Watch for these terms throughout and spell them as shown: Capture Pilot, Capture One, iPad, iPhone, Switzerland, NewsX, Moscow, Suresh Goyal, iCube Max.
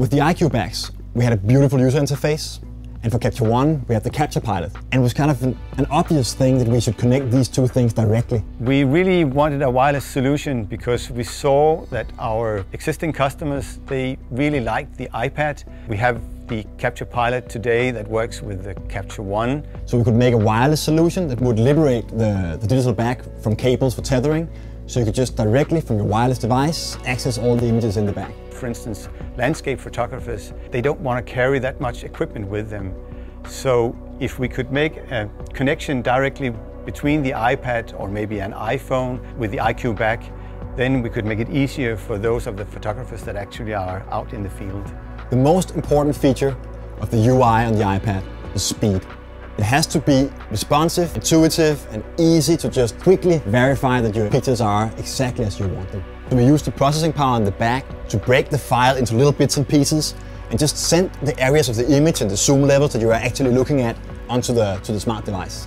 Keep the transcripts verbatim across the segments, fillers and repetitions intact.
With the iCube Max, we had a beautiful user interface, and for Capture One, we had the Capture Pilot. And it was kind of an, an obvious thing that we should connect these two things directly. We really wanted a wireless solution because we saw that our existing customers, they really liked the iPad. We have the Capture Pilot today that works with the Capture One. So we could make a wireless solution that would liberate the, the digital back from cables for tethering. So you could just directly from your wireless device access all the images in the back. For instance, landscape photographers, they don't want to carry that much equipment with them. So if we could make a connection directly between the iPad or maybe an iPhone with the iCube back, then we could make it easier for those of the photographers that actually are out in the field. The most important feature of the U I on the iPad is speed. It has to be responsive, intuitive, and easy to just quickly verify that your pictures are exactly as you want them. So we use the processing power in the back to break the file into little bits and pieces and just send the areas of the image and the zoom levels that you are actually looking at onto the, to the smart device.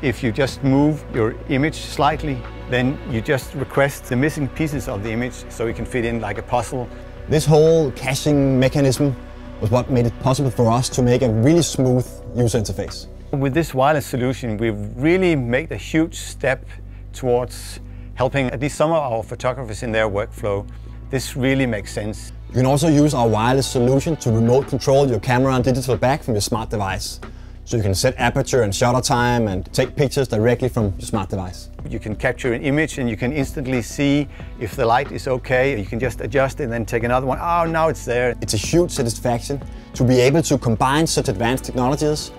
If you just move your image slightly, then you just request the missing pieces of the image so it can fit in like a puzzle. This whole caching mechanism was what made it possible for us to make a really smooth user interface. With this wireless solution, we've really made a huge step towards helping at least some of our photographers in their workflow. This really makes sense. You can also use our wireless solution to remote control your camera and digital back from your smart device. So you can set aperture and shutter time and take pictures directly from your smart device. You can capture an image and you can instantly see if the light is okay. You can just adjust it and then take another one. Oh, now it's there. It's a huge satisfaction to be able to combine such advanced technologies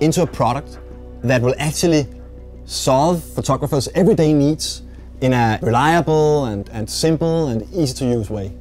into a product that will actually solve photographers' everyday needs in a reliable and, and simple and easy to use way.